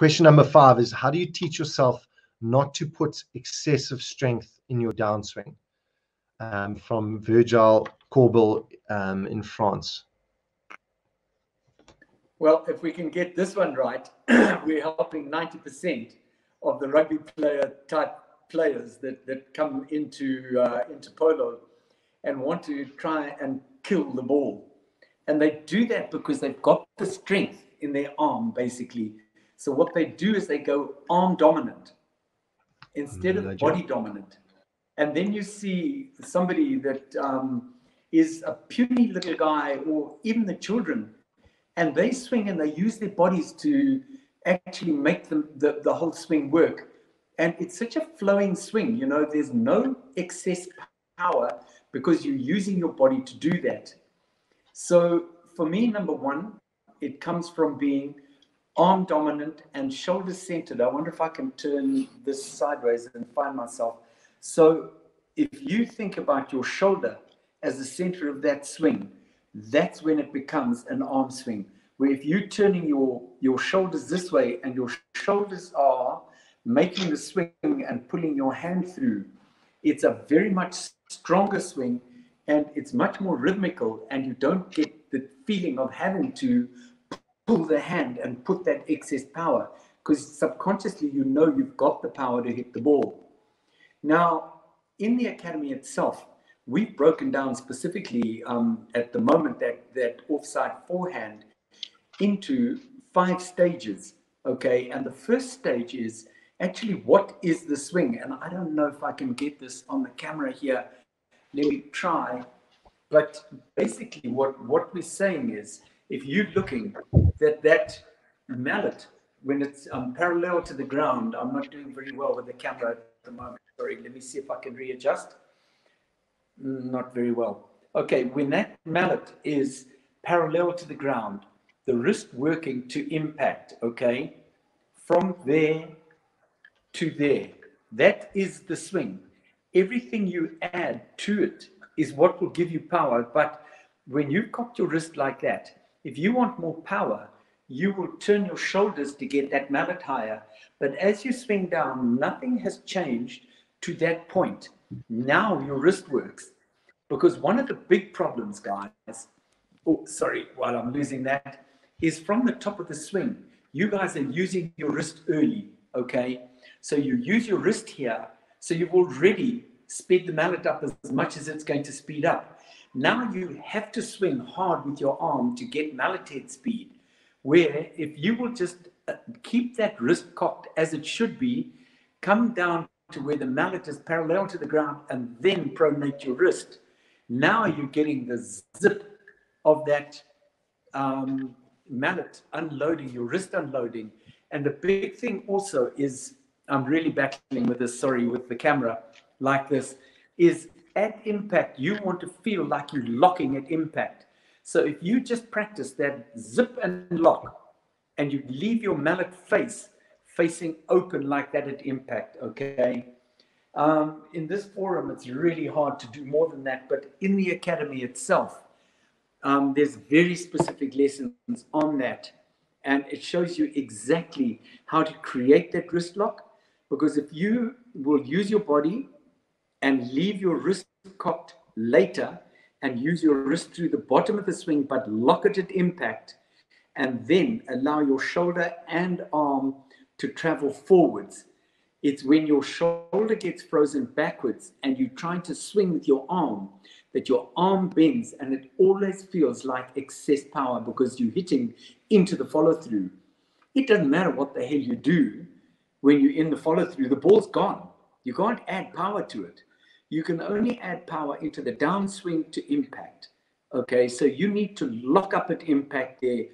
Question number 5 is, how do you teach yourself not to put excessive strength in your downswing? From Virgil Corbel in France. Well, if we can get this one right, we're helping 90% of the rugby player type players that come into polo and want to try and kill the ball. And they do that because they've got the strength in their arm, basically. So what they do is they go arm dominant instead of body dominant. And then you see somebody that is a puny little guy, or even the children, and they swing and they use their bodies to actually make the whole swing work. And it's such a flowing swing, you know, there's no excess power because you're using your body to do that. So for me, number one, it comes from being arm dominant and shoulder centered. I wonder if I can turn this sideways and find myself. So if you think about your shoulder as the center of that swing, that's when it becomes an arm swing, where if you're turning your shoulders this way and your shoulders are making the swing and pulling your hand through, it's a very much stronger swing and it's much more rhythmical, and you don't get the feeling of having to pull the hand and put that excess power, because subconsciously you know you've got the power to hit the ball. Now, in the academy itself, we've broken down specifically at the moment that offside forehand into 5 stages, okay? And the first stage is actually, what is the swing? And I don't know if I can get this on the camera here. Let me try. But basically what we're saying is, if you're looking that mallet, when it's parallel to the ground, I'm not doing very well with the camera at the moment. Sorry, let me see if I can readjust. Not very well. Okay, when that mallet is parallel to the ground, the wrist working to impact, okay, from there to there, that is the swing. Everything you add to it is what will give you power. But when you've got your wrist like that, if you want more power, you will turn your shoulders to get that mallet higher. But as you swing down, nothing has changed to that point. Now your wrist works, because one of the big problems, guys, oh, sorry, while I'm losing that, is from the top of the swing, you guys are using your wrist early, okay? So you use your wrist here, so you've already sped the mallet up as much as it's going to speed up. Now you have to swing hard with your arm to get mallet head speed, where if you will just keep that wrist cocked as it should be, come down to where the mallet is parallel to the ground and then pronate your wrist. Now you're getting the zip of that mallet unloading, your wrist unloading. And the big thing also is, I'm really battling with this, sorry, with the camera like this, is at impact, you want to feel like you're locking at impact. So if you just practice that zip and lock, and you leave your mallet facing open like that at impact, okay? In this forum, it's really hard to do more than that, but in the academy itself, there's very specific lessons on that. And it shows you exactly how to create that wrist lock, because if you will use your body and leave your wrist cocked later and use your wrist through the bottom of the swing, but lock it at impact, and then allow your shoulder and arm to travel forwards. It's when your shoulder gets frozen backwards and you're trying to swing with your arm, that your arm bends, and it always feels like excess power because you're hitting into the follow-through. It doesn't matter what the hell you do when you're in the follow-through, the ball's gone. You can't add power to it. You can only add power into the downswing to impact. Okay, so you need to lock up at impact there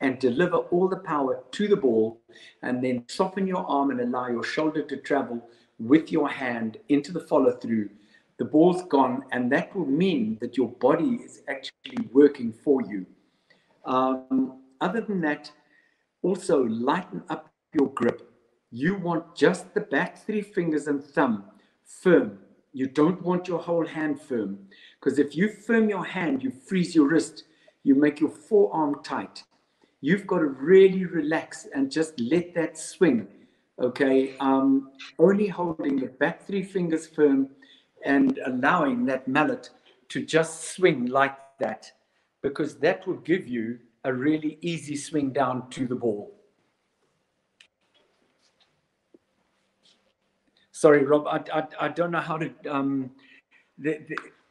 and deliver all the power to the ball, and then soften your arm and allow your shoulder to travel with your hand into the follow-through. The ball's gone, and that will mean that your body is actually working for you. Other than that, also lighten up your grip. You want just the back 3 fingers and thumb firm. You don't want your whole hand firm, because if you firm your hand, you freeze your wrist. You make your forearm tight. you've got to really relax and just let that swing. Okay, only holding the back three fingers firm and allowing that mallet to just swing like that, because that will give you a really easy swing down to the ball. Sorry, Rob, I don't know how to,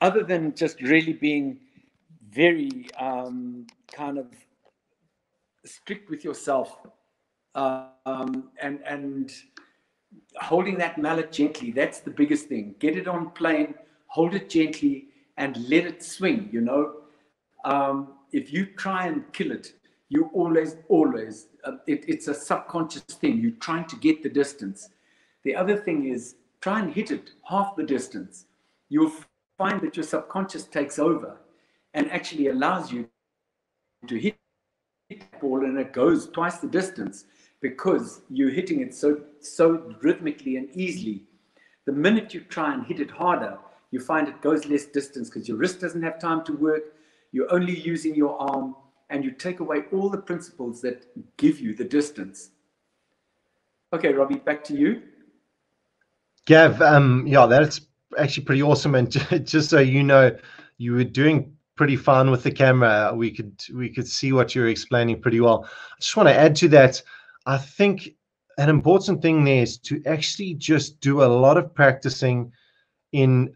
other than just really being very kind of strict with yourself and holding that mallet gently. That's the biggest thing. Get it on plane, hold it gently, and let it swing, you know. If you try and kill it, you always, it's a subconscious thing. You're trying to get the distance. The other thing is try and hit it half the distance. You'll find that your subconscious takes over and actually allows you to hit that ball, and it goes twice the distance because you're hitting it so rhythmically and easily. The minute you try and hit it harder, you find it goes less distance because your wrist doesn't have time to work. You're only using your arm, and you take away all the principles that give you the distance. Okay, Robbie, back to you. Gav, yeah, that's actually pretty awesome. And just so you know, you were doing pretty fine with the camera. We could see what you were explaining pretty well. I just want to add to that. I think an important thing there is to actually just do a lot of practicing in,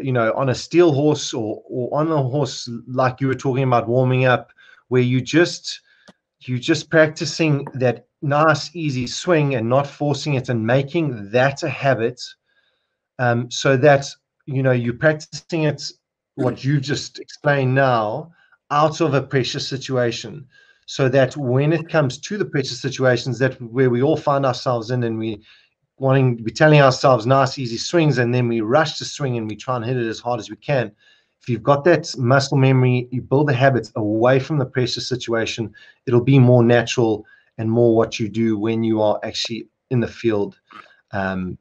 you know, on a steel horse or on a horse like you were talking about warming up, where you're just practicing that nice, easy swing and not forcing it and making that a habit, so that, you know, you're practicing it, what you just explained now, out of a pressure situation, so that when it comes to the pressure situations that where we all find ourselves in, and we're telling ourselves nice, easy swings, and then we rush to swing and we try and hit it as hard as we can. If you've got that muscle memory, you build the habits away from the pressure situation, it'll be more natural and more what you do when you are actually in the field and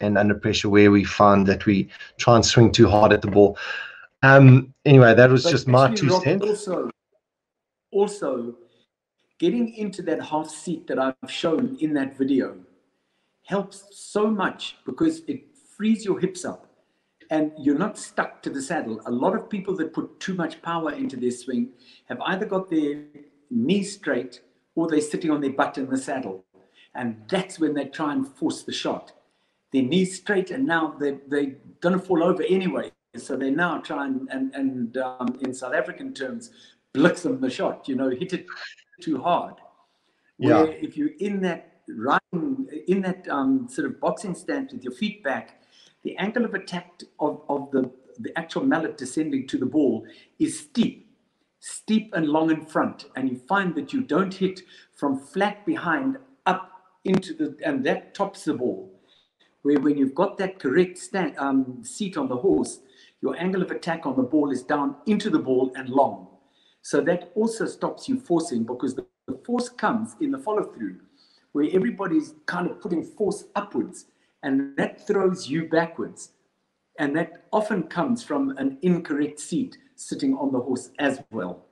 under pressure, where we find that we try and swing too hard at the ball. Anyway, that was just my 2 cents. Also, getting into that half seat that I've shown in that video helps so much, because it frees your hips up and you're not stuck to the saddle. A lot of people that put too much power into their swing have either got their knees straight or they're sitting on their butt in the saddle. And that's when they try and force the shot. Their knees straight, and now they're gonna fall over anyway. So they now try and in South African terms, blixen the shot, you know, hit it too hard. Yeah. Where if you're in that, riding in that sort of boxing stance with your feet back, the angle of attack of the actual mallet descending to the ball is steep and long in front, and you find that you don't hit from flat behind up into the, and that tops the ball. Where when you've got that correct seat on the horse, your angle of attack on the ball is down into the ball and long. So that also stops you forcing, because the force comes in the follow through, where everybody's kind of putting force upwards, and that throws you backwards. And that often comes from an incorrect seat sitting on the horse as well.